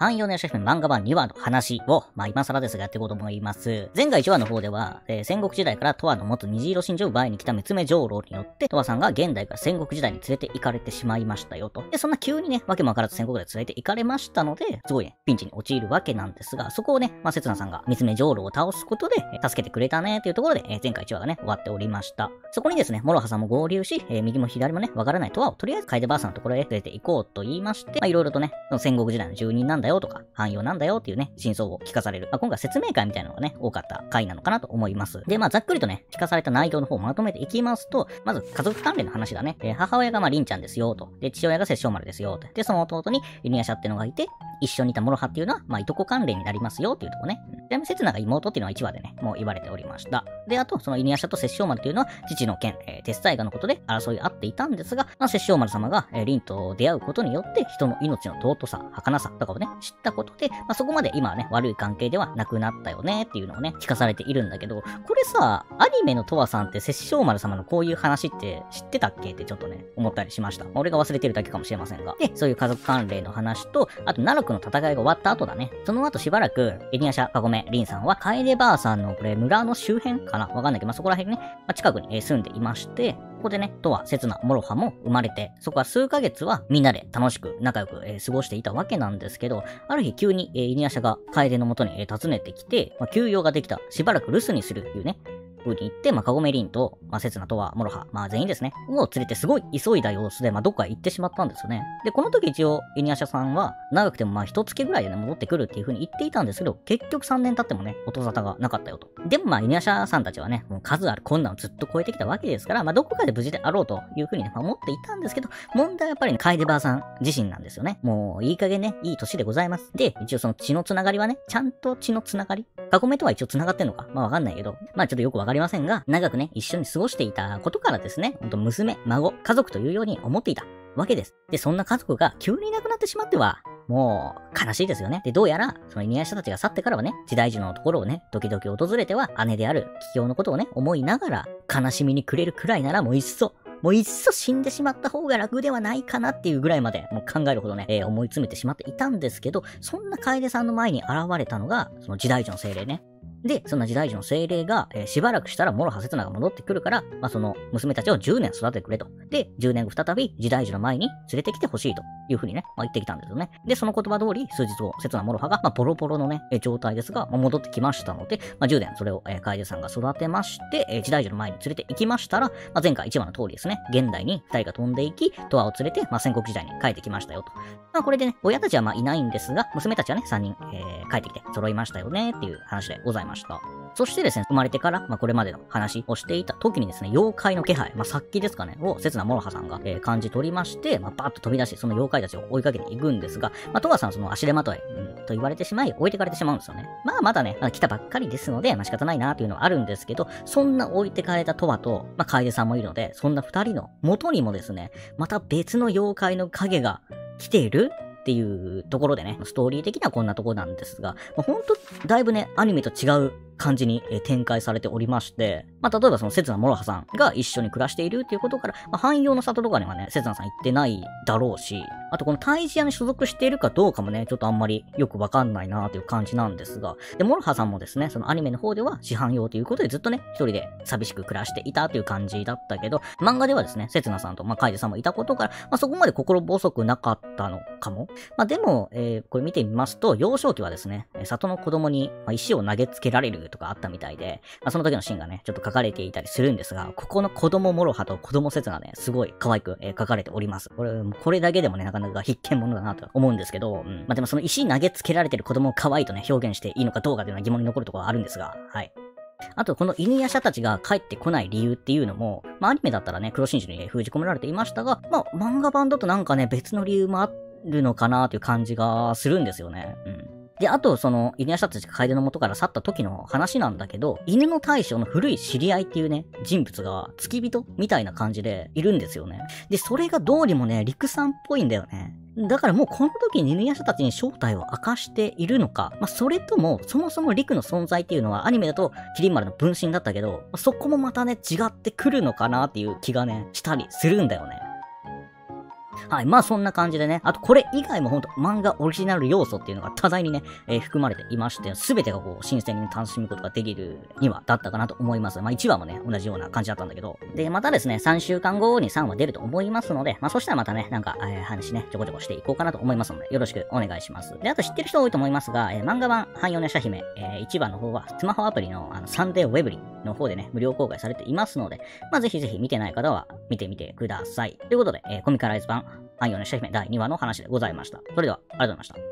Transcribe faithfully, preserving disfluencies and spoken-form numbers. さんよねんシェフ漫画版にわの話を、まあ今更ですがやっていこうと思います。前回いちわの方では、えー、戦国時代からトワの持つ虹色真珠を奪いに来た三つ目上郎によって、トワさんが現代から戦国時代に連れて行かれてしまいましたよと。で、そんな急にね、わけもわからず戦国で連れて行かれましたので、すごいね、ピンチに陥るわけなんですが、そこをね、まあ刹那さんが三つ目上郎を倒すことで、えー、助けてくれたねというところで、えー、前回いちわがね、終わっておりました。そこにですね、諸葉さんも合流し、えー、右も左もね、わからないトワをとりあえずカエデばあさんのところへ連れて行こうと言いまして、まあいろいろとね、その戦国時代の住人なんだよとか、汎用なんだよっていうね、真相を聞かされる。まあ、今回説明会みたいなのがね、多かった回なのかなと思います。で、まあざっくりとね、聞かされた内容の方をまとめていきますと、まず家族関連の話だね。えー、母親がまあ凛ちゃんですよと。で、父親が殺生丸ですよと。で、その弟にユニアシャってのがいて、一緒にいた諸葉っていうのは、まあいとこ関連になりますよっていうとこね。ちなみに刹那が妹っていうのはいちわでね、もう言われておりました。で、あと、そのユニアシャと殺生丸っていうのは、父の剣、えー、鉄斎画のことで争い合っていたんですが、まあ、殺生丸様が、えー、凛と出会うことによって、人の命の尊さ、儚さとかをね、知ったことで、まあ、そこまで今はね、悪い関係ではなくなったよねっていうのをね、聞かされているんだけど、これさ、アニメのトワさんって殺生丸様のこういう話って知ってたっけってちょっとね、思ったりしました。まあ、俺が忘れてるだけかもしれませんが。で、そういう家族関連の話と、あと、奈落の戦いが終わった後だね。その後しばらく、エニアシャ、カゴメ、リンさんは、カエデばあさんのこれ、村の周辺かなわかんないけど、まあ、そこら辺ね、まあ、近くに住んでいまして、ここでね、トワ、刹那、諸葉も生まれて、そこは数ヶ月はみんなで楽しく仲良く、えー、過ごしていたわけなんですけど、ある日急に、えー、イニアシャがカエデの元に、えー、訪ねてきて、まあ、休養ができた、しばらく留守にするっていうね、風に行って、まあ、カゴメリンと、まあ、刹那、トワ、諸葉、まあ、全員ですね、を連れてすごい急いだ様子で、まあ、どっか行ってしまったんですよね。で、この時一応、イニアシャさんは、長くてもまあ、一月ぐらいでね、戻ってくるっていう風に言っていたんですけど、結局さんねん経ってもね、音沙汰がなかったよと。でもまあ、イニアシャさんたちはね、もう数ある困難をずっと超えてきたわけですから、まあ、どこかで無事であろうという風にね、まあ、思っていたんですけど、問題はやっぱりね、カエデばあさん自身なんですよね。もう、いい加減ね、いい年でございます。で、一応その血のつながりはね、ちゃんと血のつながりカゴメとは一応つながってんのかまあ、わかんないけど、まあ、ちょっとよくわかんないありませんが、長くね、一緒に過ごしていたことからですね、ほんと娘、孫、家族というように思っていたわけです。で、そんな家族が急にいなくなってしまっては、もう、悲しいですよね。で、どうやら、そのイニアシャたちが去ってからはね、時代樹のところをね、時々訪れては、姉である桔梗のことをね、思いながら、悲しみに暮れるくらいならもういっそ、もういっそ死んでしまった方が楽ではないかなっていうぐらいまでもう考えるほどね、えー、思い詰めてしまっていたんですけど、そんな楓さんの前に現れたのが、その時代樹の精霊ね。で、そんな時代樹の精霊が、えー、しばらくしたら諸葉刹那が戻ってくるから、まあ、その娘たちをじゅうねん育ててくれと。で、じゅうねんご再び時代樹の前に連れてきてほしいというふうにね、まあ、言ってきたんですよね。で、その言葉通り、数日後、刹那諸葉が、まあ、ボロボロのね、えー、状態ですが、まあ、戻ってきましたので、まあ、じゅうねんそれを、えー、楓さんが育てまして、えー、時代樹の前に連れて行きましたら、まあ、前回いちわの通りですね、現代にふたりが飛んでいき、トワを連れて、まあ、戦国時代に帰ってきましたよと。まあ、これでね、親たちはまあいないんですが、娘たちはね、さんにん、えー、帰ってきて揃いましたよねっていう話でございます。そしてですね、生まれてから、まあ、これまでの話をしていた時にですね、妖怪の気配、まあ、殺気ですかね、を、刹那諸葉さんが、えー、感じ取りまして、まあ、バーッと飛び出して、その妖怪たちを追いかけていくんですが、まあ、トワさん、その足手まとい、うん、と言われてしまい、置いてかれてしまうんですよね。まあ、まだね、まだ来たばっかりですので、まあ、仕方ないなというのはあるんですけど、そんな置いてかれたトワと、まあ、楓さんもいるので、そんな二人の元にもですね、また別の妖怪の影が来ているっていうところでね、ストーリー的にはこんなところなんですが、まあ、ほんと、だいぶね、アニメと違う感じに展開されておりまして、まあ、例えばその刹那諸葉さんが一緒に暮らしているということから、まあ、汎用の里とかにはね、刹那さん行ってないだろうし、あとこの退治屋に所属しているかどうかもね、ちょっとあんまりよくわかんないなーという感じなんですが、で、諸葉さんもですね、そのアニメの方では市販用ということでずっとね、一人で寂しく暮らしていたという感じだったけど、漫画ではですね、刹那さんと、まあ、カエデさんもいたことから、まあ、そこまで心細くなかったのかも。まあ、でも、えー、これ見てみますと、幼少期はですね、里の子供に石を投げつけられるとかあったみたいで、まあ、その時のシーンがね、ちょっと書かれていたりするんですが、ここの子供諸葉と子供刹那ね、すごい可愛く、えー、書かれております。これ、これだけでもね、なかなか必見ものだなと思うんですけど、うん、まあ、でもその石投げつけられてる子供を可愛いとね、表現していいのかどうかというのは疑問に残るところはあるんですが、はい。あと、このイニアシャたちが帰ってこない理由っていうのも、まあ、アニメだったらね、黒真珠に封じ込められていましたが、まあ、漫画版だとなんかね、別の理由もあるのかなという感じがするんですよね。うん。で、あと、その、イニアシャたちが楓の元から去った時の話なんだけど、犬の大将の古い知り合いっていうね、人物が付き人みたいな感じでいるんですよね。で、それがどうにもね、陸さんっぽいんだよね。だからもうこの時にイニアシャたちに正体を明かしているのか、まあ、それとも、そもそも陸の存在っていうのはアニメだと麒麟丸の分身だったけど、そこもまたね、違ってくるのかなっていう気がね、したりするんだよね。はい。まあそんな感じでね、あとこれ以外もほんと漫画オリジナル要素っていうのが多彩にね、えー、含まれていまして、すべてがこう、新鮮に楽しむことができるにわだったかなと思います。まあいちわもね、同じような感じだったんだけど。で、またですね、さんしゅうかんごにさんわ出ると思いますので、まあそしたらまたね、なんか、えー、話ね、ちょこちょこしていこうかなと思いますので、よろしくお願いします。で、あと知ってる人多いと思いますが、えー、漫画版、半妖の夜叉姫、えー、いちわの方は、スマホアプリの、あの、サンデーウェブリーの方でね、無料公開されていますので、まあぜひぜひ見てない方は、見てみてください。ということで、えー、コミカライズ版、半妖の夜叉姫だいにわの話でございました。それでは、ありがとうございました。